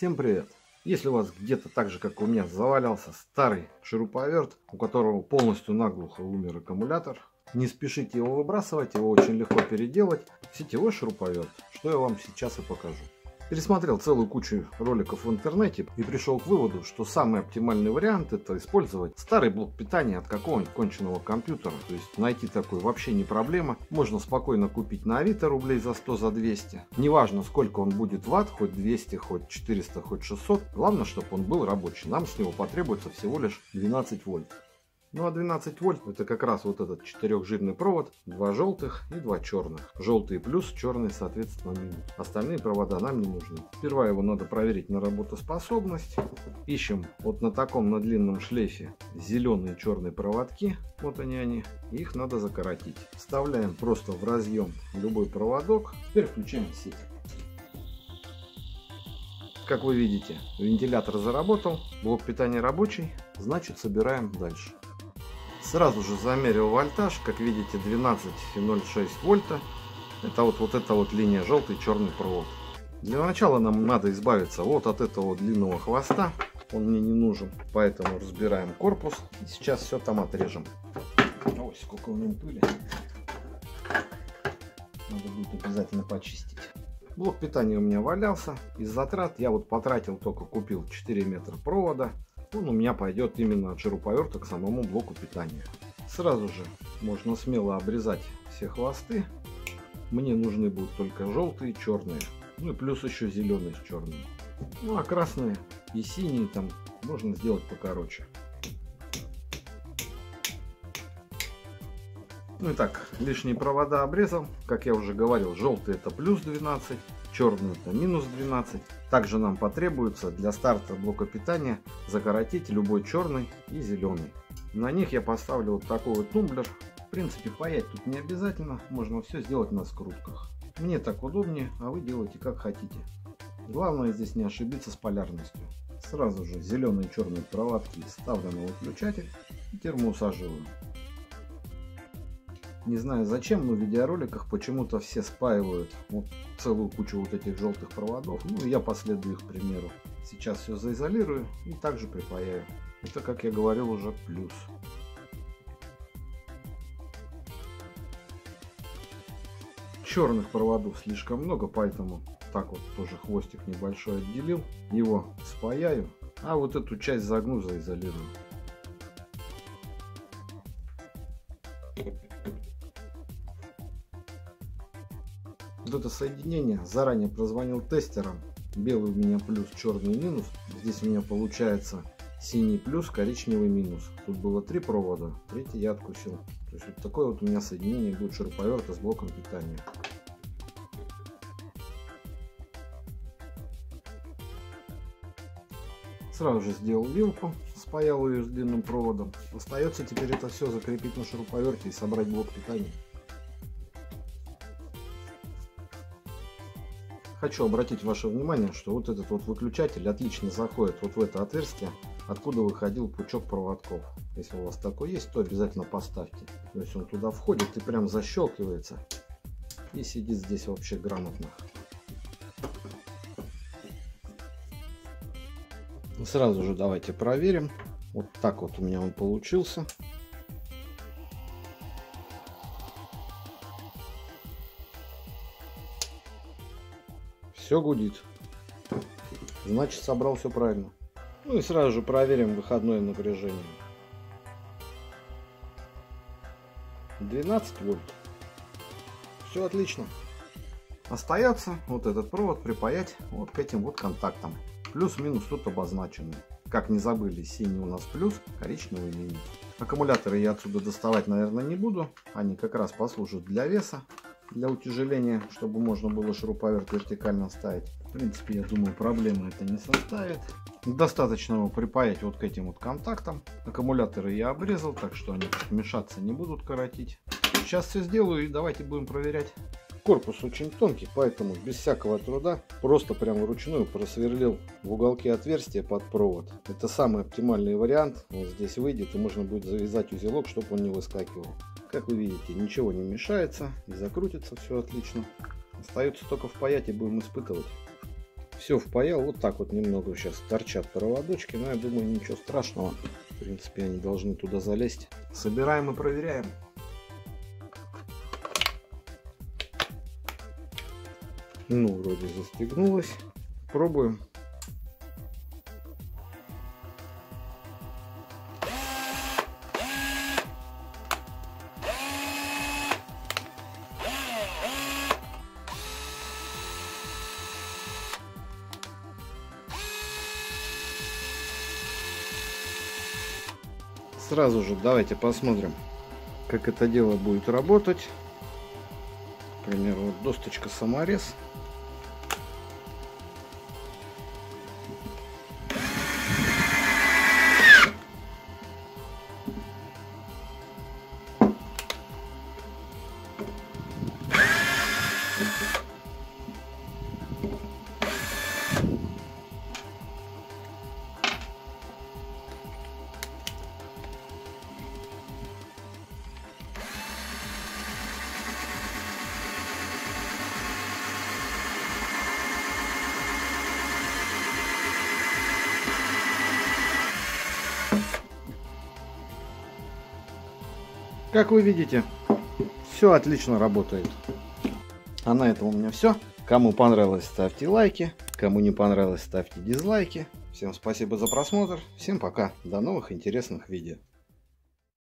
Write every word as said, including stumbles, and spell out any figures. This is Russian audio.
Всем привет! Если у вас где-то так же, как у меня, завалялся старый шуруповерт, у которого полностью наглухо умер аккумулятор, не спешите его выбрасывать, его очень легко переделать в сетевой шуруповерт, что я вам сейчас и покажу. Пересмотрел целую кучу роликов в интернете и пришел к выводу, что самый оптимальный вариант — это использовать старый блок питания от какого-нибудь конченного компьютера. То есть найти такой вообще не проблема. Можно спокойно купить на Авито рублей за сто, за двести. Неважно, сколько он будет ватт, хоть двести, хоть четыреста, хоть шестьсот. Главное, чтобы он был рабочий. Нам с него потребуется всего лишь двенадцать вольт. Ну а двенадцать вольт — это как раз вот этот четырехжильный провод, два желтых и два черных. Желтые плюс, черные соответственно минус. Остальные провода нам не нужны. Сперва его надо проверить на работоспособность. Ищем вот на таком, на длинном шлейфе, зеленые и черные проводки. Вот они они. Их надо закоротить. Вставляем просто в разъем любой проводок. Теперь включаем сеть. Как вы видите, вентилятор заработал, блок питания рабочий, значит собираем дальше. Сразу же замерил вольтаж, как видите, двенадцать и ноль шесть вольта. Это вот, вот эта вот линия, желтый черный провод. Для начала нам надо избавиться вот от этого длинного хвоста, он мне не нужен, поэтому разбираем корпус и сейчас все там отрежем. Ой, сколько у него пыли. Надо будет обязательно почистить. Блок питания у меня валялся, из затрат я вот потратил, только купил четыре метра провода. Он у меня пойдет именно от шуруповерта к самому блоку питания. Сразу же можно смело обрезать все хвосты. Мне нужны будут только желтые и черные. Ну и плюс еще зеленые с черными. Ну а красные и синие там можно сделать покороче. Ну и так, лишние провода обрезал. Как я уже говорил, желтые — это плюс двенадцать. Черный — это минус двенадцать. Также нам потребуется для старта блока питания закоротить любой черный и зеленый. На них я поставлю вот такой вот тумблер. В принципе, паять тут не обязательно, можно все сделать на скрутках. Мне так удобнее, а вы делайте как хотите. Главное здесь не ошибиться с полярностью. Сразу же зеленые и черные проводки ставлю на выключатель и термоусаживаю. Не знаю зачем, но в видеороликах почему-то все спаивают вот целую кучу вот этих желтых проводов. Ну и я последую их примеру. Сейчас все заизолирую и также припаяю. Это, как я говорил, уже плюс. Черных проводов слишком много, поэтому так вот тоже хвостик небольшой отделил. Его спаяю, а вот эту часть загну, заизолирую. Вот это соединение заранее прозвонил тестером. Белый у меня плюс, черный минус. Здесь у меня получается синий плюс, коричневый минус. Тут было три провода, третий я откусил. То есть вот такое вот у меня соединение будет шуруповерта с блоком питания. Сразу же сделал вилку, спаял ее с длинным проводом. Остается теперь это все закрепить на шуруповерте и собрать блок питания. Хочу обратить ваше внимание, что вот этот вот выключатель отлично заходит вот в это отверстие, откуда выходил пучок проводков. Если у вас такой есть, то обязательно поставьте. То есть он туда входит и прям защелкивается. И сидит здесь вообще грамотно. Сразу же давайте проверим. Вот так вот у меня он получился. Все гудит, значит собрал все правильно. Ну и сразу же проверим выходное напряжение. двенадцать вольт. Все отлично. Остается вот этот провод припаять вот к этим вот контактам. Плюс-минус тут обозначены. Как не забыли, синий у нас плюс, коричневый минус. Аккумуляторы я отсюда доставать, наверное, не буду. Они как раз послужат для веса, для утяжеления, чтобы можно было шуруповерт вертикально ставить. В принципе, я думаю, проблемы это не составит. Достаточно его припаять вот к этим вот контактам. Аккумуляторы я обрезал, так что они мешаться не будут, коротить. Сейчас все сделаю и давайте будем проверять. Корпус очень тонкий, поэтому без всякого труда просто прям вручную просверлил в уголке отверстия под провод. Это самый оптимальный вариант. Он здесь выйдет и можно будет завязать узелок, чтобы он не выскакивал. Как вы видите, ничего не мешается и закрутится все отлично. Остается только впаять и будем испытывать. все впаял. Вот так вот немного сейчас торчат проводочки, но я думаю, ничего страшного. В принципе, они должны туда залезть. Собираем и проверяем. Ну, вроде застегнулось. Пробуем. Сразу же давайте посмотрим, как это дело будет работать. Например, вот досточка саморез. Как вы видите, все отлично работает. А на этом у меня все. Кому понравилось, ставьте лайки. Кому не понравилось, ставьте дизлайки. Всем спасибо за просмотр. Всем пока. До новых интересных видео.